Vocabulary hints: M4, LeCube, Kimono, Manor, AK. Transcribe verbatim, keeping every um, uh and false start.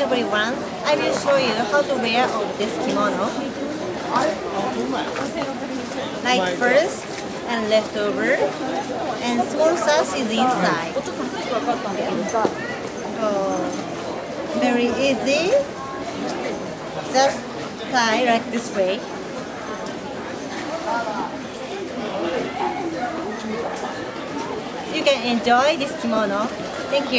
everyone. I will show you how to wear of this kimono. Like first and left over, and small sash is inside. Oh, very easy. Just tie like this way. You can enjoy this kimono. Thank you.